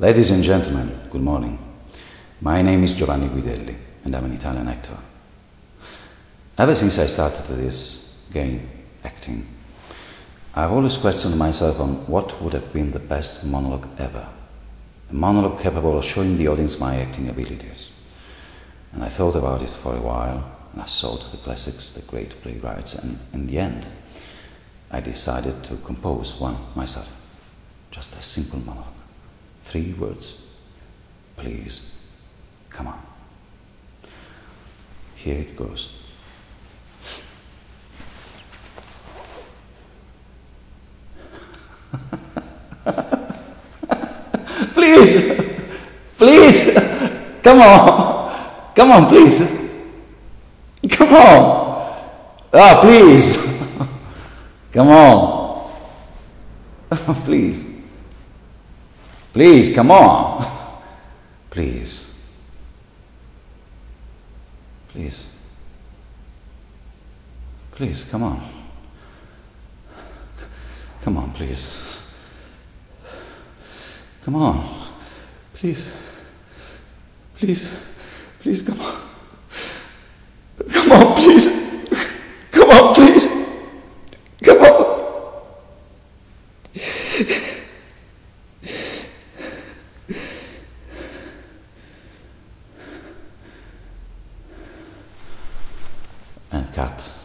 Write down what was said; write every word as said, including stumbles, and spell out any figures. Ladies and gentlemen, good morning. My name is Giovanni Guidelli, and I'm an Italian actor. Ever since I started this game, acting, I've always questioned myself on what would have been the best monologue ever. A monologue capable of showing the audience my acting abilities. And I thought about it for a while, and I sought the classics, the great playwrights, and in the end, I decided to compose one myself. Just a simple monologue. Three words. Please, come on. Here it goes. Please, please, come on, come on, please, come on, ah, please, come on, please, please, come on, please, please, please, come on, come on, please, come on. Please, please, please, come on. Come on, please. Come on, please. Come on. And cut.